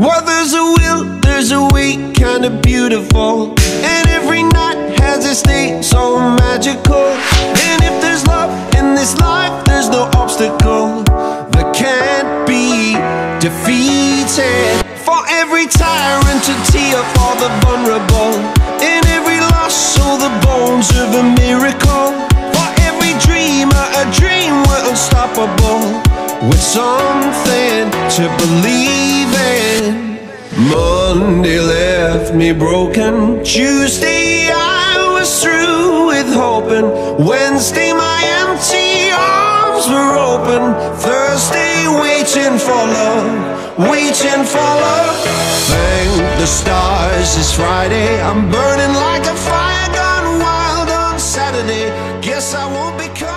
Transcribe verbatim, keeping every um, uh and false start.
Well, there's a will, there's a way, kinda beautiful. And every night has a state so magical. And if there's love in this life, there's no obstacle that can't be defeated. For every tyrant to tear for the vulnerable. In every loss, so the bones of a miracle. For every dreamer, a dream we're unstoppable. With something to believe in. Monday left me broken. Tuesday I was through with hoping. Wednesday my empty arms were open. Thursday waiting for love, waiting for love. Thank the stars it's Friday. I'm burning like a fire gone wild on Saturday. Guess I won't be coming.